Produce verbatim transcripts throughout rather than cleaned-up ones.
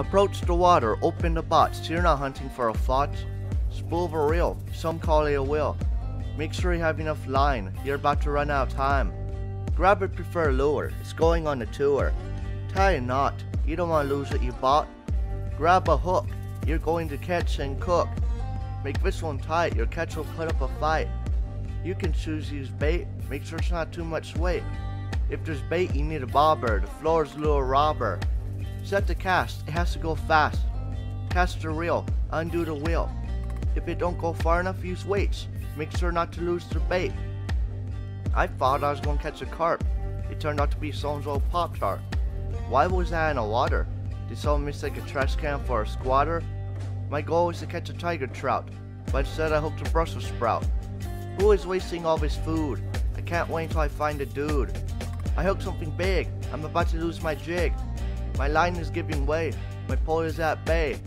Approach the water, open the box. You're not hunting for a float. Spoover reel, some call it a wheel. Make sure you have enough line, you're about to run out of time. Grab your preferred lure, it's going on a tour. Tie a knot, you don't want to lose what you bought. Grab a hook, you're going to catch and cook. Make this one tight, your catch will put up a fight. You can choose use bait, make sure it's not too much weight. If there's bait, you need a bobber, the floor's lure robber. Set the cast, it has to go fast. Cast the reel, undo the wheel. If it don't go far enough, use weights. Make sure not to lose the bait. I thought I was going to catch a carp. It turned out to be someone's old Pop-Tart. Why was that in the water? Did someone mistake a trash can for a squatter? My goal was to catch a tiger trout, but instead I hooked a Brussels sprout. Who is wasting all this food? I can't wait until I find a dude. I hooked something big. I'm about to lose my jig. My line is giving way. My pole is at bay.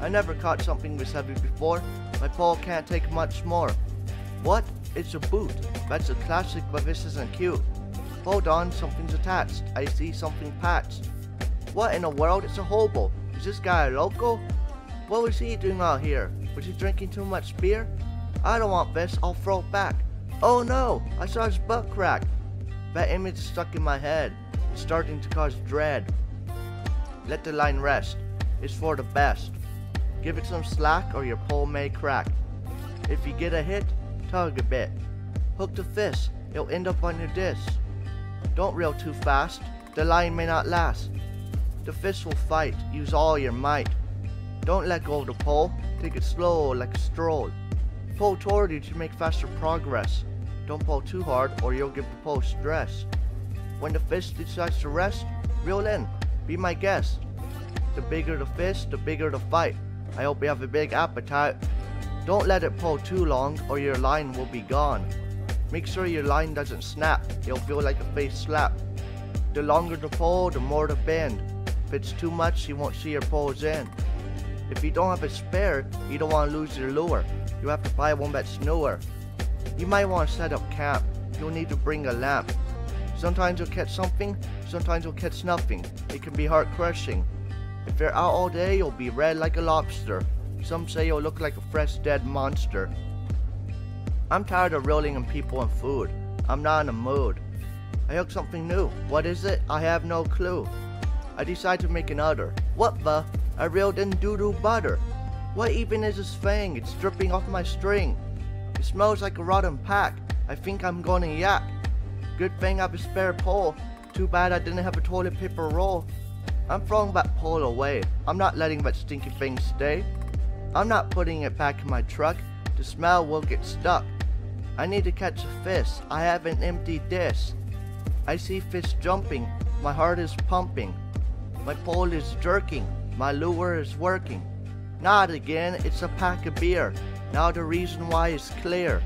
I never caught something this heavy before. My pole can't take much more. What? It's a boot. That's a classic, but this isn't cute. Hold on, something's attached. I see something patched. What in the world? It's a hobo. Is this guy a local? What was he doing out here? Was he drinking too much beer? I don't want this. I'll throw it back. Oh no! I saw his butt crack. That image is stuck in my head. It's starting to cause dread. Let the line rest. It's for the best. Give it some slack or your pole may crack. If you get a hit, tug a bit. Hook the fish, it'll end up on your disc. Don't reel too fast, the line may not last. The fish will fight, use all your might. Don't let go of the pole, take it slow like a stroll. Pull toward you to make faster progress. Don't pull too hard or you'll give the pole stress. When the fish decides to rest, reel in, be my guest. The bigger the fish, the bigger the fight. I hope you have a big appetite. Don't let it pull too long or your line will be gone. Make sure your line doesn't snap, it'll feel like a face slap. The longer the pole, the more the bend. If it's too much, you won't see your pole's end. If you don't have a spare, you don't want to lose your lure. You have to buy one that's newer. You might want to set up camp, you'll need to bring a lamp. Sometimes you'll catch something, sometimes you'll catch nothing. It can be heart crushing. If you're out all day, you'll be red like a lobster. Some say you'll look like a fresh dead monster. I'm tired of reeling in people and food. I'm not in a mood. I hooked something new. What is it? I have no clue. I decide to make another. What the? I reeled in doo-doo butter. What even is this thing? It's dripping off my string. It smells like a rotten pack. I think I'm gonna yak. Good thing I have a spare pole. Too bad I didn't have a toilet paper roll. I'm throwing that pole away. I'm not letting that stinky thing stay. I'm not putting it back in my truck. The smell will get stuck. I need to catch a fish. I have an empty disc. I see fish jumping. My heart is pumping. My pole is jerking. My lure is working. Not again. It's a pack of beer. Now the reason why is clear.